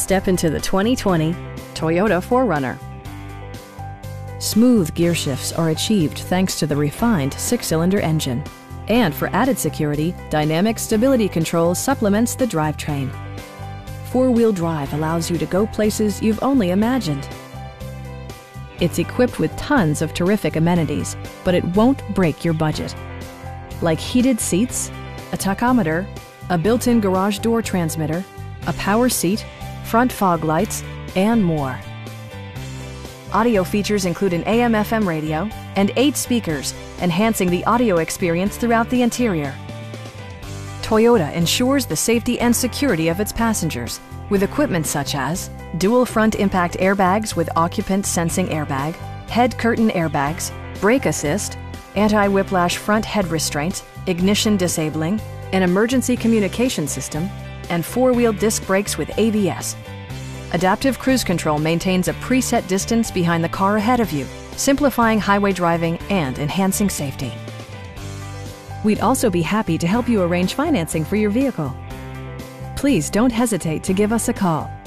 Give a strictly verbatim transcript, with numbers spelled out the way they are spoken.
Let's step into the twenty twenty Toyota four runner. Smooth gear shifts are achieved thanks to the refined six-cylinder engine. And for added security, dynamic stability control supplements the drivetrain. Four-wheel drive allows you to go places you've only imagined. It's equipped with tons of terrific amenities, but it won't break your budget. Like heated seats, a tachometer, a built-in garage door transmitter, a power seat, front fog lights, and more. Audio features include an A M F M radio and eight speakers, enhancing the audio experience throughout the interior. Toyota ensures the safety and security of its passengers with equipment such as dual front impact airbags with occupant sensing airbag, head curtain airbags, brake assist, anti-whiplash front head restraints, ignition disabling, an emergency communication system, and four-wheel disc brakes with A B S. Adaptive Cruise Control maintains a preset distance behind the car ahead of you, simplifying highway driving and enhancing safety. We'd also be happy to help you arrange financing for your vehicle. Please don't hesitate to give us a call.